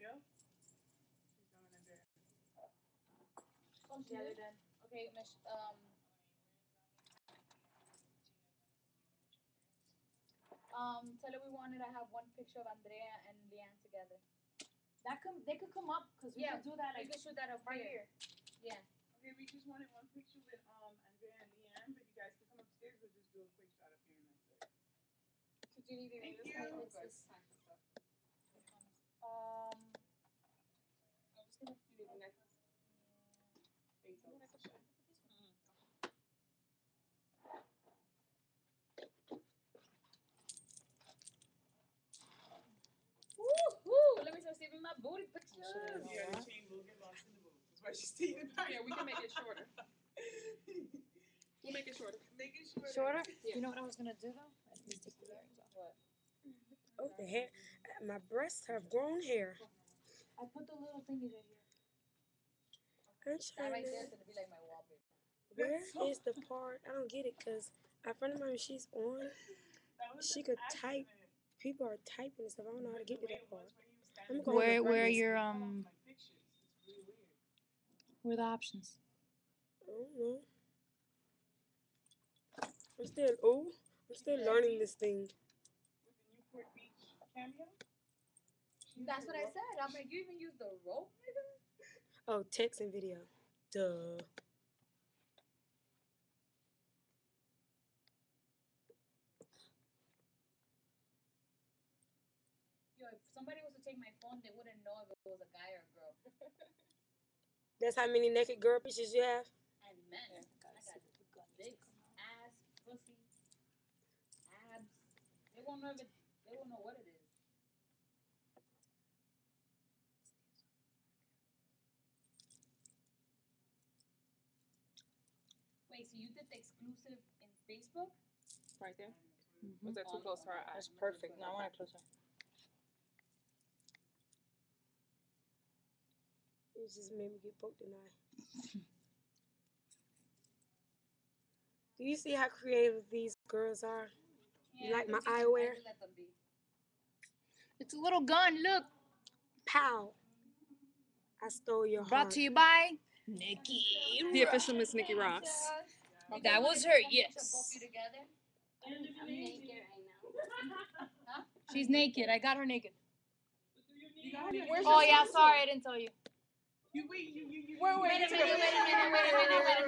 Yeah? She's going in there. Yeah, they're done. Okay, tell her we wanted to have one picture of Andrea and Leanne together. That they could come up because we could do that. Like, we could shoot that up right here. Yeah. Okay, we just wanted one picture with Andrea and Leanne, but you guys can come upstairs. We'll just do a quick shot up here and that's it. So do you need to this time for stuff? I'm just gonna do the necklace. There you go. Saving my booty pictures. Yeah, the chain will get lost in the booty. That's why she's taking it back. Yeah, we can make it shorter. We'll make it shorter. Make it shorter. Shorter? Yeah. You know what I was going to do, though? I just take the earrings off. What? Oh, the hair. My breasts have grown hair. I put the little thingies right here. I'm trying right there is going to be like my wallpaper. Where is the part? I don't get it, because a friend of mine, she's on. She could type. People are typing and stuff. I don't know how to get to that part. Where your where the options? I don't know. I'm still learning this thing. With the Newport Beach cameo? That's what I said. I'm like, you even use the rope, nigga? Oh, text and video. Duh. If somebody was to take my phone, they wouldn't know if it was a guy or a girl. That's how many naked girl pictures you have? And men. Yeah, I got dicks, ass, pussy, abs. They won't know if it, they won't know what it is. Wait, so you did the exclusive in Facebook? Right there? Mm-hmm. Was that too close to our eyes? That's perfect. No, I want it closer. It just made me get poked in the eye. Do you see how creative these girls are? Yeah, you like my eyewear? It's a little gun, look. Pow. I stole your heart. Brought to you by Nikki. The official Miss Nikki Rox. Okay. That was her, yes. I'm naked right now. Huh? She's naked. I got her naked. Oh, yeah, sorry, I didn't tell you. Wait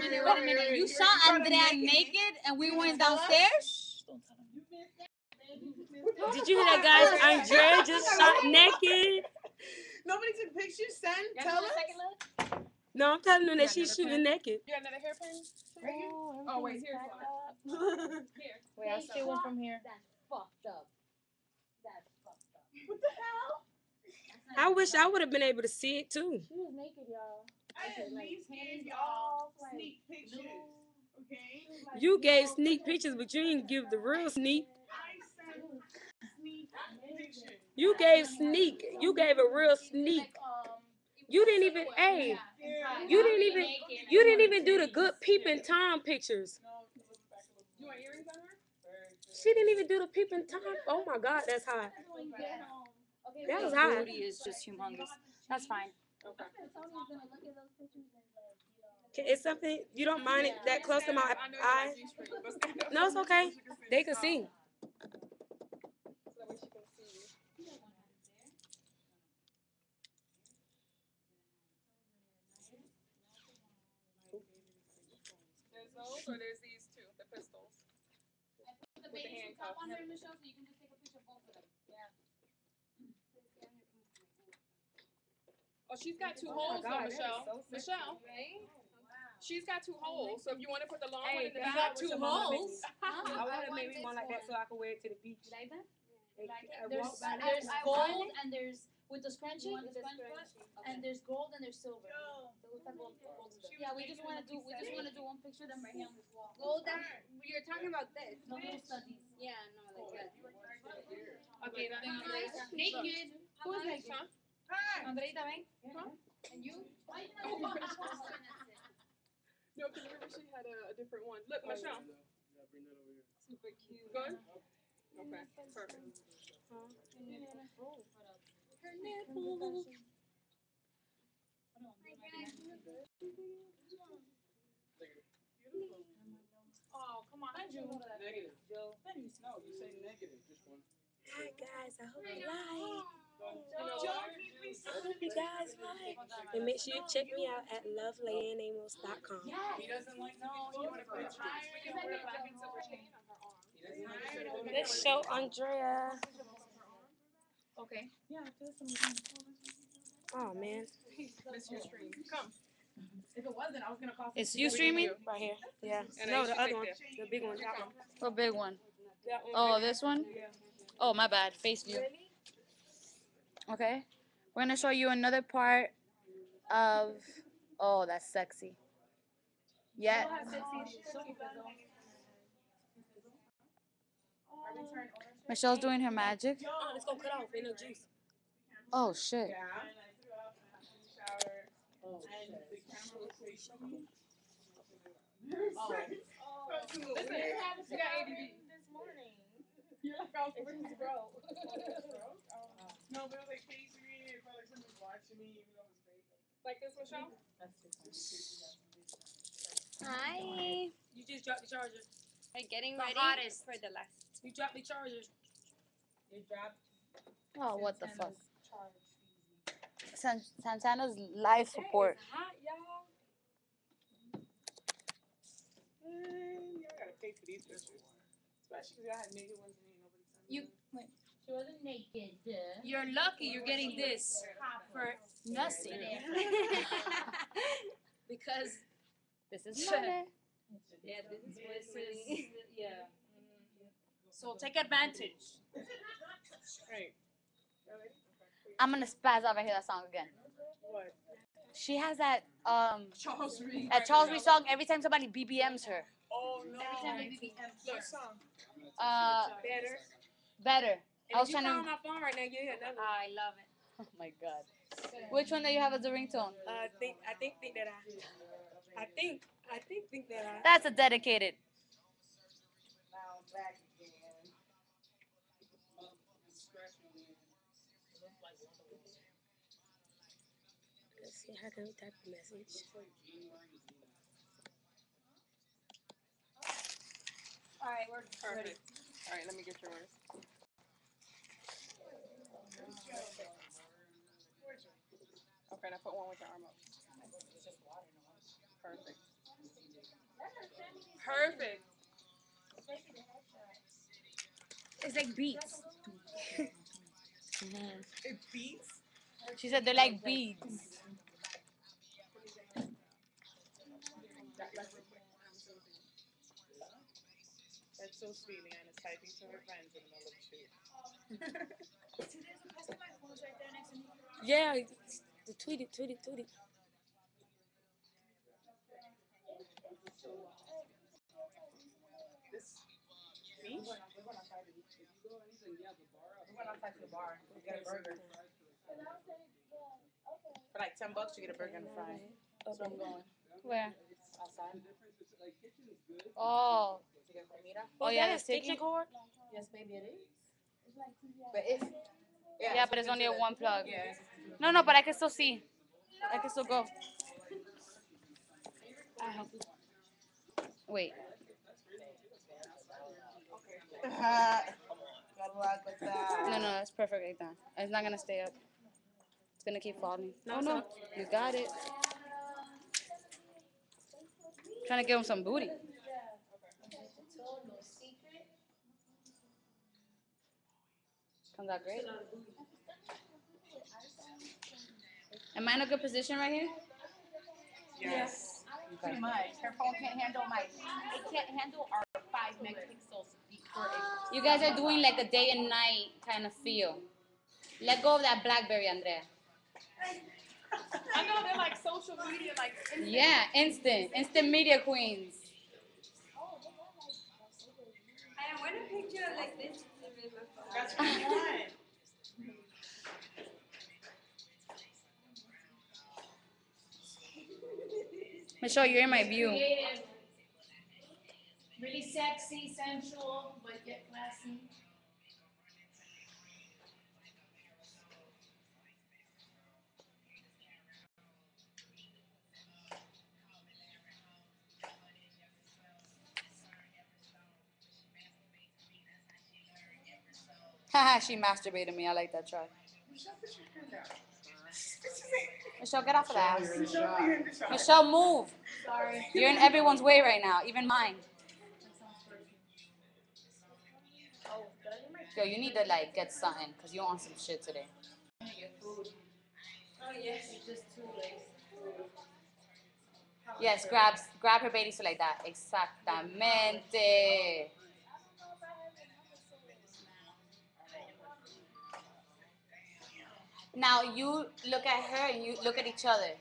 a minute. You saw Andrea naked and we went downstairs? Did you hear that, guys? Andrea just shot naked. Nobody took pictures, tell us. No, I'm telling them that she's shooting naked. You got another hair pin? Right here? Oh, wait, here's one. Here. Wait, I'll steal one from here. That's fucked up. What the hell? I wish I would have been able to see it too. She was naked, y'all. I at least gave y'all sneak pictures. Okay? You gave sneak pictures, but you didn't give the real sneak. I said sneak pictures. You gave sneak. You gave a real sneak. You didn't even you didn't even do the good peeping Tom pictures. You want earrings on her? She didn't even do the peeping Tom. Oh my god, that's hot. That was high. Booty is just humongous. That's fine. Okay. It's something you don't mind it that close to my eye. No, it's okay. They can see. There's those, or there's these two, the pistols. I put the baby top on there, Michelle, so you can just take a picture of both of them. Yeah. Oh, she's got two holes, though, Michelle. So Michelle, right? She's got two holes. So if you want to put the long one in the back, got two holes. I want to make one like that so I can wear it to the beach. You like that? Yeah. Like it. There's gold and there's with the scrunchie, and there's gold and there's silver. No. Yeah, we just want to do one picture of them right here on this wall. Gold. You're talking about this. No, no studies. Yeah, no, like that. Okay, that's naked. Who is naked? Andreita, ven. Huh? And you? Oh, no, because remember she had a different one. Look, Michelle. Yeah, bring that over here. Super cute. Good? Okay, perfect. Huh? her nipples. Oh, come on. Negative. No, you say negative. Just one. Hi, guys. I hope you like. You guys like. And make sure you check me out at MsLaeannAmos.com. Yeah. He doesn't like no. You want to play tricks. Let's show Andrea. Okay. Yeah. Oh, man. It's your stream. Come. If it wasn't, I was going to call. It's you streaming? Right here. Yeah. No, the other one. The big one. That one. The big one. Oh, this one? Oh, my bad. Face view. Okay. We're going to show you another part of... Oh, that's sexy. Yeah. Michelle's doing her magic. Oh, it's going to cut off. Ain't no juice. Oh, shit. Oh, listen, you got ADD this morning. You're like, I was broke. No, but it was like facing me. It felt like someone was watching me, even though it was fake. Like this, Michelle? Hi. You just dropped the charger. Like getting ready for the last. You dropped the charger. You dropped. Oh, what the fuck? Santana's life support. You wait. She wasn't naked. You're lucky. You're getting this for nothing. Because this is money. Yeah, this is what. Yeah. So take advantage. Right. I'm gonna spaz out if I hear that song again. What? She has that Charles Reed. That Charles Reed song every time somebody BBMs her. Oh no. Every time they BBMs her. What song? Better. Better. I was trying to. On my phone right now. You hear that? Oh, I love it. Oh my god. Which one do you have as a ringtone? I think that I. That's a dedicated. Now I'm back again. Let's see, how can we type the message? All right, we're ready. All right, let me get yours. Okay, now put one with your arm up. Perfect. Perfect. It's like beats. Mm-hmm. It beats? She said they're like beads. That's so sweet. Leanna's typing to her friends in the middle of the shoot. Yeah, the tweet it. This beach? We went outside to the bar. We got a burger. For like $10, you get a burger and a fry. That's where I'm going. Where? Outside. Oh. Oh yeah, it's taking cord. Yes, maybe it is. But it's. Yeah, but it's only a one plug. Yeah. No, but I can still see. I can still go. I help you. Wait. Good luck with that. No, that's perfect like that. It's not gonna stay up. It's gonna keep falling. No, you got it. I'm trying to give him some booty. Comes out great. Am I in a good position right here? Yes. Pretty much. Her phone can't handle it can't handle our 5 megapixels. You guys are doing like a day and night kind of feel. Let go of that BlackBerry, Andrea. I know they're like social media, like instant. Yeah, instant media queens. I want a picture like this. That's what I want. Michelle, you're in my view. Really sexy, sensual, but yet classy. Haha, she masturbated me. I like that try. Michelle, put your hand down. Michelle, get off of that. Michelle, move. Sorry. You're in everyone's way right now, even mine. Yo, you need to like get something because you on some shit today. Yes, grab her baby so like that. Exactamente. Now you look at her and you look at each other.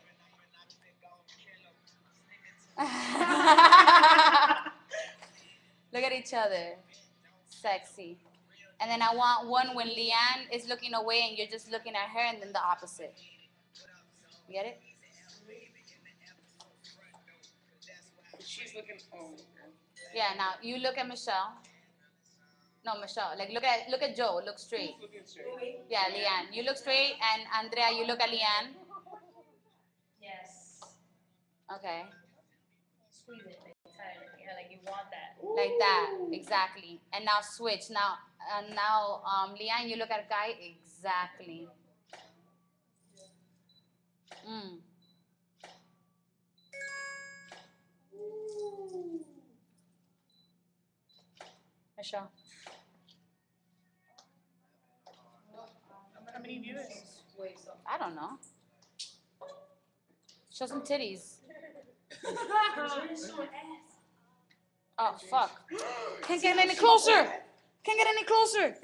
Look at each other. Sexy. And then I want one when Leanne is looking away and you're just looking at her, and then the opposite. You get it? She's looking over. Yeah, now you look at Michelle. No, Michelle. Like look at Joe. Look straight. Straight. Yeah, Leanne. You look straight, and Andrea, you look at Leanne. Yes. Okay. Squeeze it like you want that. Like that, exactly. And now switch. Now, Leanne, you look at Guy. Exactly. Mm. Michelle. How many viewers? I don't know. Show some titties. Oh, fuck. Can't get any closer. Can't get any closer.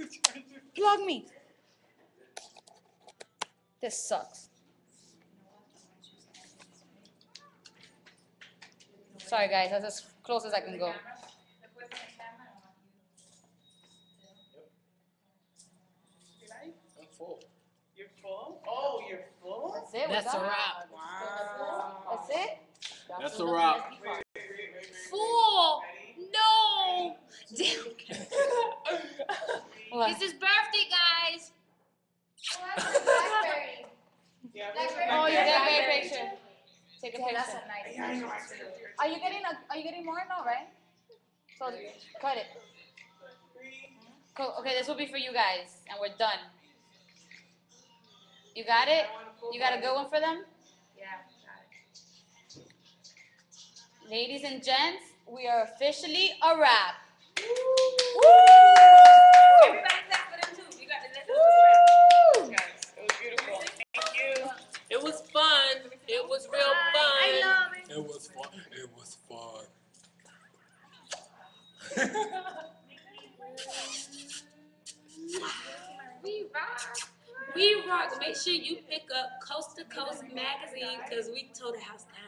Plug me. This sucks. Sorry, guys. That's as close as I can go. You're full? Oh, you're full? That's it. That's a wrap. Wow. That's it? That's a wrap. Full? No! Damn. It's his birthday, guys. Oh, that's a blackberry. Oh, you got a picture. Take a picture. That's a nice picture. Are you getting more? No, right? So cut it. Cool. Okay, this will be for you guys, and we're done. You got it? You got a good one for them? Yeah, got it. Ladies and gents, we are officially a wrap. Woo! Everybody clap for them too. We got to let them wrap. Guys, it was beautiful. Thank you. It was fun. It was real fun. I love it. It was fun. It was fun. We rock. We rock. Make sure you pick up Coast to Coast magazine because we tore the house down.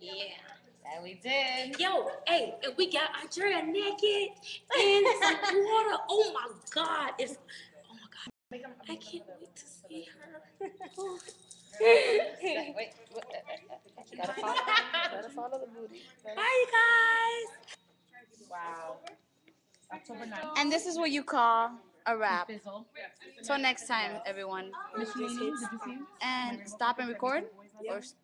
Yeah. That we did. Yo, hey, and we got Andrea naked in some water. Oh my God. It's, oh my God. I can't wait to see her. Wait. Gotta follow the booty. Bye, you guys. Wow. October 9th. And this is what you call a wrap. Till next time, everyone. And stop and record. Or